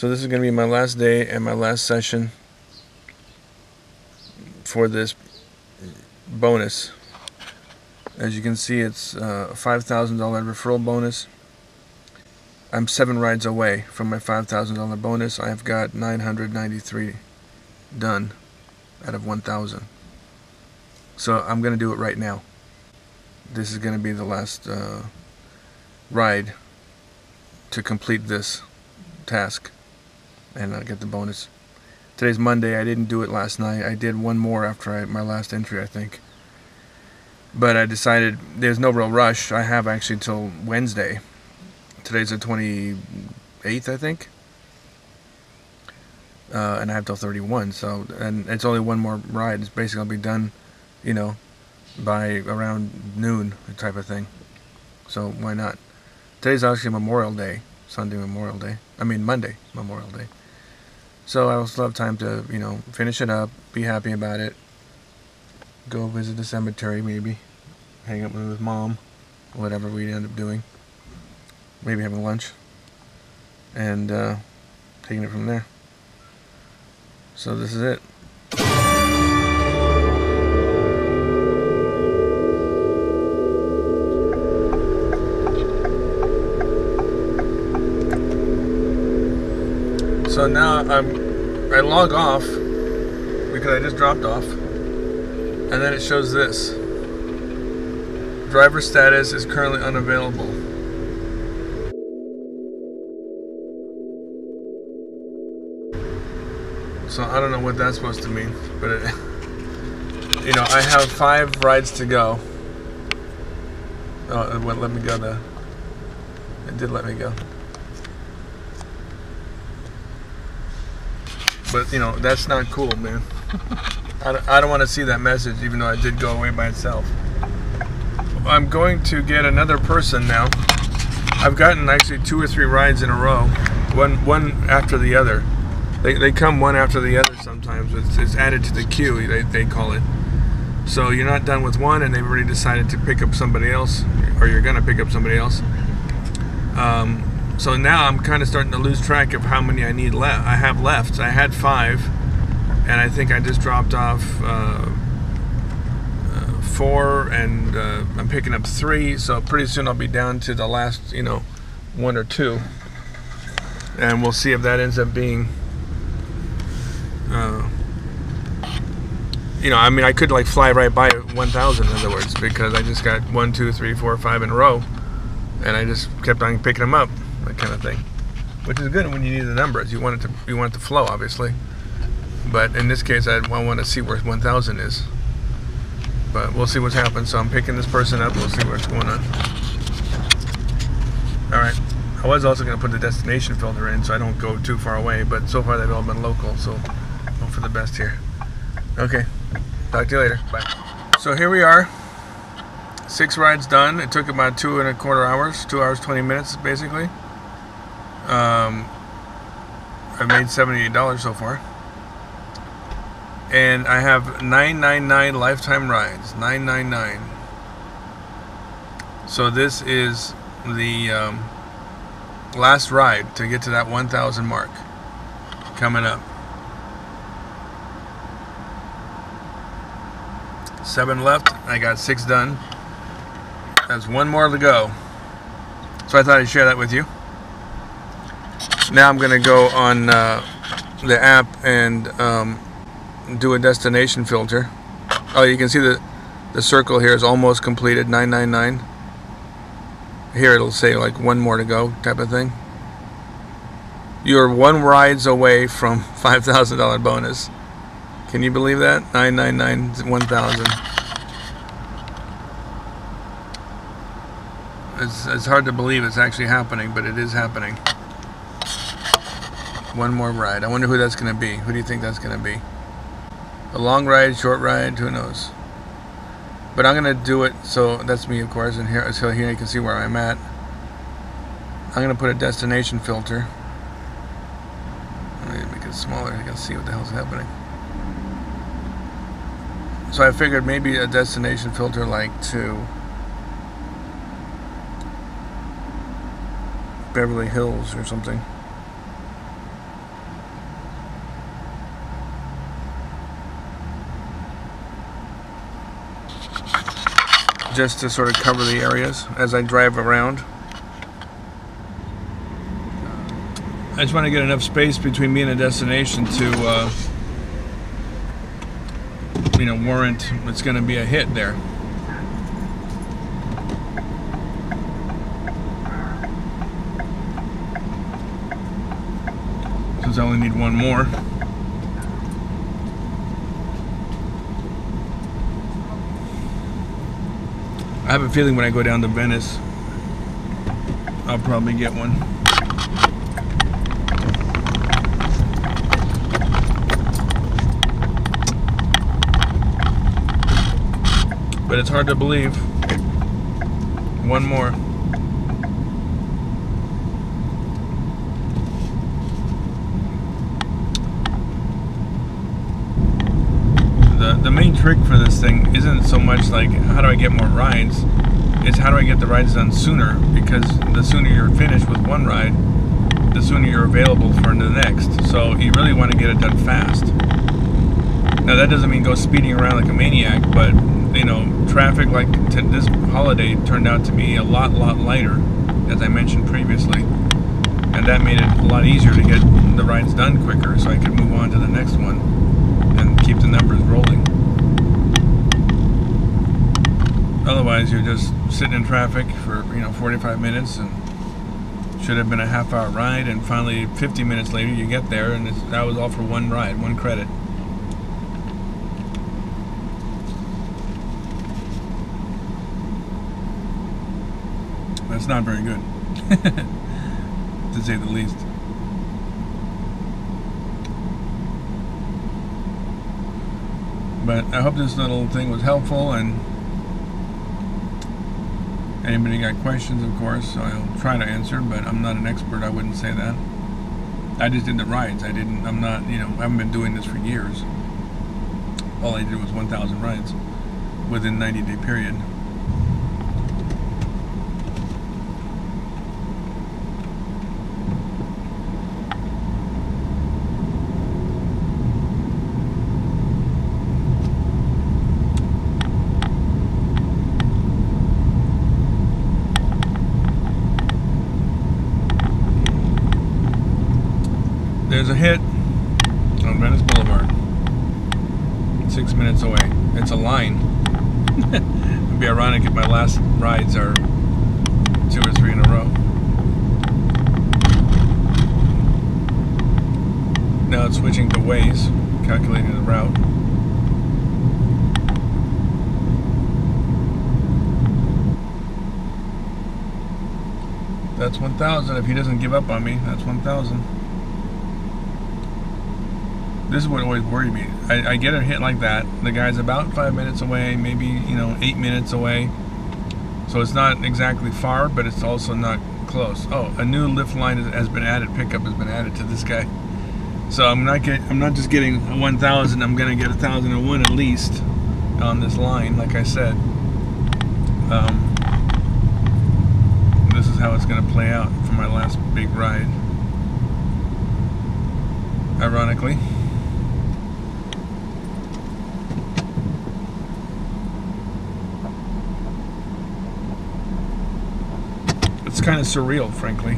So this is going to be my last day and my last session for this bonus. As you can see, it's a $5,000 referral bonus. I'm 7 rides away from my $5,000 bonus. I've got 993 done out of 1,000. So I'm going to do it right now. This is going to be the last ride to complete this task, and I'll get the bonus. Today's Monday. I didn't do it last night. I did one more after my last entry, I think. But I decided there's no real rush. I have actually till Wednesday. Today's the 28th, I think. And I have till 31. So, and it's only one more ride. It's basically I'll be done, you know, by around noon type of thing. So why not? Today's actually Memorial Day. Sunday Memorial Day. I mean Monday Memorial Day. So I will still have time to, you know, finish it up, be happy about it, go visit the cemetery maybe, hang out with Mom, whatever we end up doing, maybe having lunch, and taking it from there. So this is it. So now I log off because I just dropped off, and then it shows this. Driver status is currently unavailable. So I don't know what that's supposed to mean, but it, you know, I have 5 rides to go. Oh, it wouldn't let me go though. It did let me go. But, you know, that's not cool, man. I don't want to see that message, even though I did go away by itself. I'm going to get another person now. I've gotten actually 2 or 3 rides in a row, one after the other. They come one after the other sometimes. It's added to the queue, they call it. So you're not done with one, and they've already decided to pick up somebody else, or you're going to pick up somebody else. So now I'm kind of starting to lose track of how many I have left. I had 5, and I think I just dropped off 4, and I'm picking up 3. So pretty soon I'll be down to the last, you know, 1 or 2, and we'll see if that ends up being, you know, I mean, I could like fly right by 1,000, in other words, because I just got 1, 2, 3, 4, 5 in a row, and I just kept on picking them up. That kind of thing, which is good when you need the numbers. You want it to flow, obviously. But in this case, I want to see where 1,000 is. But we'll see what happens. So I'm picking this person up. We'll see what's going on. All right. I was also going to put the destination filter in so I don't go too far away. But so far they've all been local. So hope for the best here. Okay. Talk to you later. Bye. So here we are. 6 rides done. It took about 2 and a quarter hours. 2 hours 20 minutes basically. I've made $78 so far, and I have 999 lifetime rides. 999. So this is the last ride to get to that 1,000 mark coming up. 7 left. I got 6 done. That's 1 more to go. So I thought I'd share that with you. Now I'm going to go on the app and do a destination filter. Oh, you can see the circle here is almost completed, 999. Here it'll say like 1 more to go type of thing. You're 1 rides away from $5,000 bonus. Can you believe that? 999, 1,000. It's hard to believe it's actually happening, but it is happening. 1 more ride. I wonder who that's going to be. Who do you think that's going to be? A long ride, short ride, who knows? But I'm going to do it, so that's me, of course, and here, so here you can see where I'm at. I'm going to put a destination filter. Let me make it smaller so you can see what the hell's happening. So I figured maybe a destination filter like to Beverly Hills or something. just to sort of cover the areas as I drive around. I just want to get enough space between me and a destination to you know, warrant what's going to be a hit there. Because I only need one more. I have a feeling when I go down to Venice, I'll probably get one. But it's hard to believe. One more. The main trick for this thing isn't so much like how do I get more rides, it's how do I get the rides done sooner, because the sooner you're finished with one ride, the sooner you're available for the next. So you really want to get it done fast. Now that doesn't mean go speeding around like a maniac, but you know, traffic like this holiday turned out to be a lot lighter, as I mentioned previously, and that made it a lot easier to get the rides done quicker, so I could move on to the next one and keep the numbers rolling. Otherwise you're just sitting in traffic for, you know, 45 minutes and should have been a half-hour ride, and finally 50 minutes later you get there, and that was all for one ride, one credit. That's not very good, to say the least. But I hope this little thing was helpful, and anybody got questions, of course, so I'll try to answer, but I'm not an expert, I wouldn't say that. I just did the rides, I'm not, you know, I haven't been doing this for years. All I did was 1,000 rides within 90-day period. There's a hit on Venice Boulevard, 6 minutes away. It's a line. It'd be ironic if my last rides are 2 or 3 in a row. Now it's switching to Waze, calculating the route. That's 1,000. If he doesn't give up on me, that's 1,000. This is what always worried me. I get a hit like that. The guy's about 5 minutes away, maybe, you know, 8 minutes away. So it's not exactly far, but it's also not close. Oh, a new Lyft line has been added. Pickup has been added to this guy. So I'm not just getting 1,000. I'm gonna get 1,001 at least on this line, like I said. This is how it's gonna play out for my last big ride. Ironically. It's kind of surreal, frankly,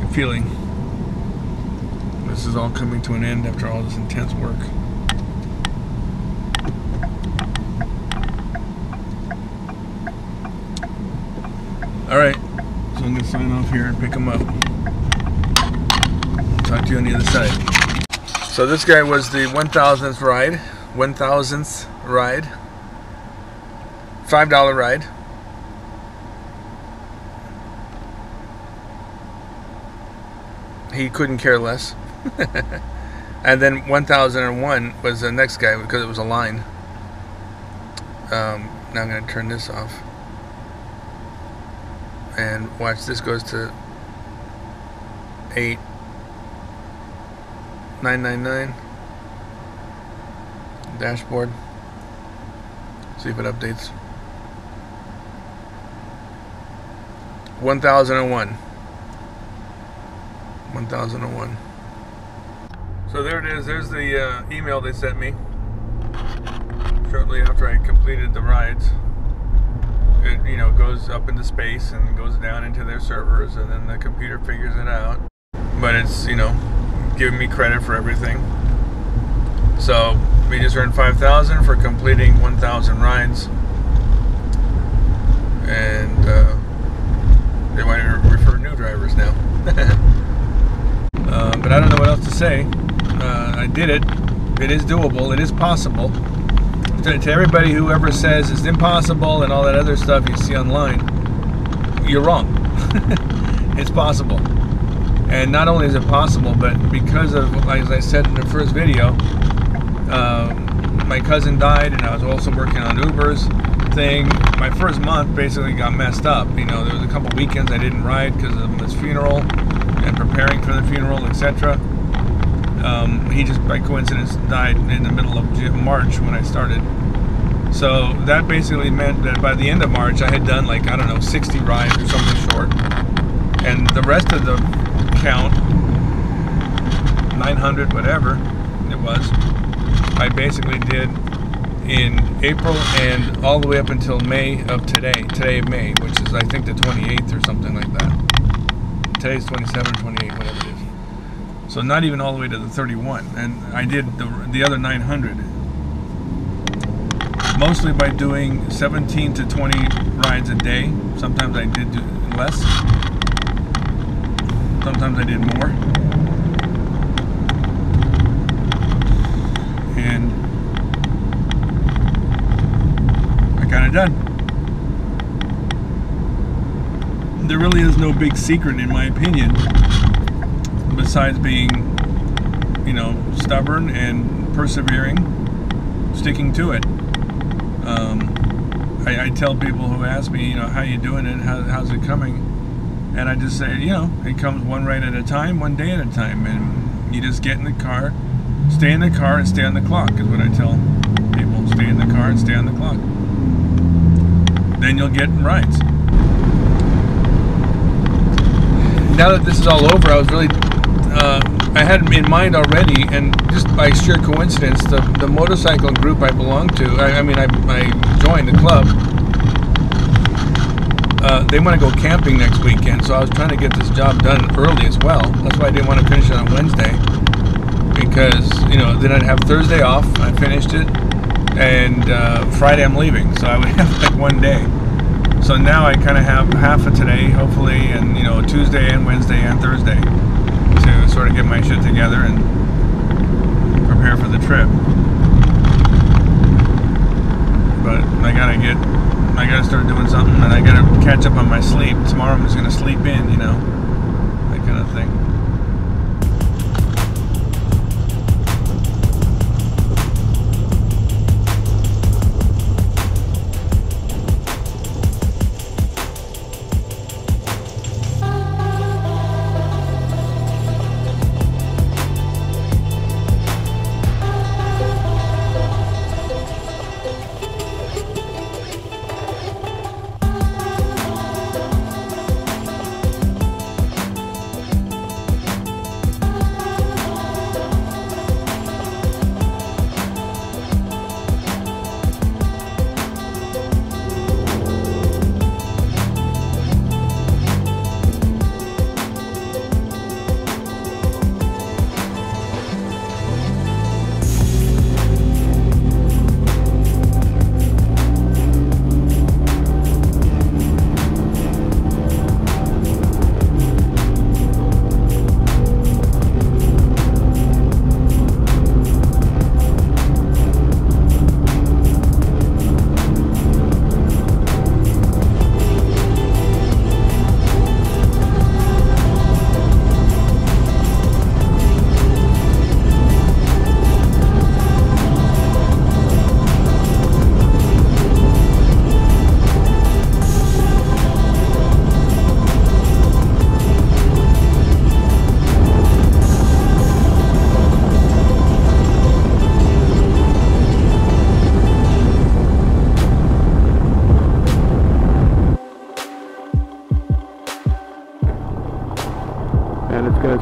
the feeling. This is all coming to an end after all this intense work. Alright, so I'm going to sign off here and pick him up. Talk to you on the other side. So this guy was the 1,000th ride. 1,000th ride. $5 ride. He couldn't care less. And then 1001 was the next guy because it was a line. Now I'm going to turn this off. And watch, this goes to 8999. Dashboard. See if it updates. 1001. 1001. So there it is. There's the email they sent me shortly after I completed the rides. it, you know, goes up into space and goes down into their servers, and then the computer figures it out. But it's, you know, giving me credit for everything. So we just earned 5,000 for completing 1,000 rides, and they want to refer new drivers now. But I don't know what else to say. I did it. It is doable. It is possible. To everybody who ever says it's impossible and all that other stuff you see online, you're wrong. It's possible. And not only is it possible, but because of, as I said in the first video, my cousin died, and I was also working on Uber's thing. My first month basically got messed up. You know, there was a couple weekends I didn't ride because of his funeral and preparing for the funeral, etc. He just by coincidence died in the middle of March when I started. So that basically meant that by the end of March I had done, like, I don't know, 60 rides or something short, and the rest of the count, 900 whatever it was, I basically did in April and all the way up until May of today of May, which is I think the 28th or something like that. Today's 27, 28, whatever it is. So not even all the way to the 31, and I did the other 900 mostly by doing 17 to 20 rides a day. Sometimes I did do less, sometimes I did more, and I got it done. There really is no big secret in my opinion, besides being, you know, stubborn and persevering, sticking to it. I tell people who ask me, you know, how you doing and how's it coming, and I just say, you know, it comes one ride at a time, one day at a time, and you just get in the car, stay in the car, and stay on the clock is what I tell people. Stay in the car and stay on the clock. Then you'll get rides. Now that this is all over, I was really I had in mind already, and just by sheer coincidence, the motorcycle group I belong to, I joined the club, they want to go camping next weekend, so I was trying to get this job done early as well. That's why I didn't want to finish it on Wednesday, because, you know, then I'd have Thursday off. I finished it, and Friday I'm leaving, so I would have like one day. So now I kind of have half of today, hopefully, and, you know, Tuesday and Wednesday and Thursday to sort of get my shit together and prepare for the trip. But I gotta start doing something, and I gotta catch up on my sleep. Tomorrow I'm just gonna sleep in, you know, that kind of thing.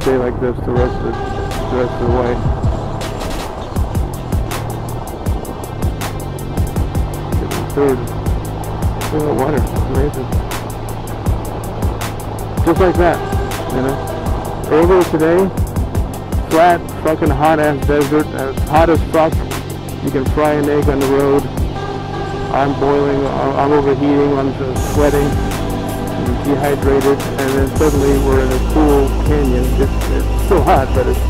Stay like this the rest of the way. Get the food. feel the water. It's amazing. Just like that, you know. Earlier today, flat, fucking hot ass desert, as hot as fuck. You can fry an egg on the road. I'm boiling, I'm overheating, I'm just sweating, I'm dehydrated, and then suddenly we're in a cool canyon. It's so hot, but it's,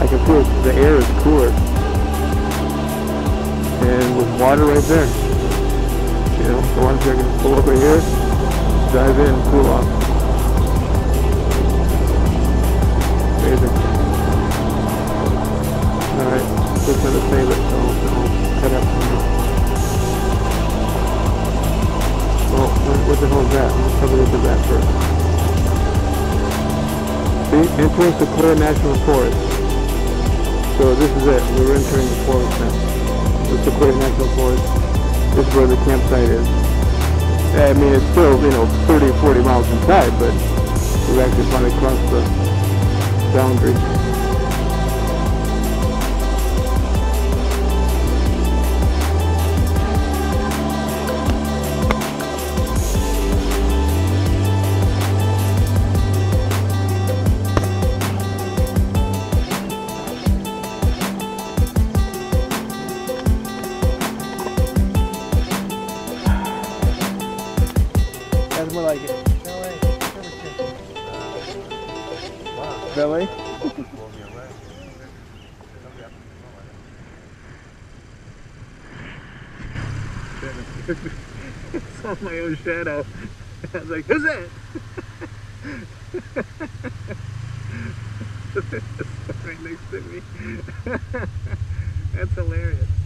I can feel it, the air is cooler. And with water right there, you know, the ones that can pull over here, dive in, cool off. Amazing. Alright, just gonna save it, so cut up from here. What the hell is that? Let's have a look at that first. See? Entering the Clear National Forest. So this is it. We're entering the forest now. It's the Clear National Forest. This is where the campsite is. I mean, it's still, you know, 30 or 40 miles inside, but we've actually finally crossed the boundary. More like it. Belly? It's all my own shadow. I was like, who's that? Right next to me. That's hilarious.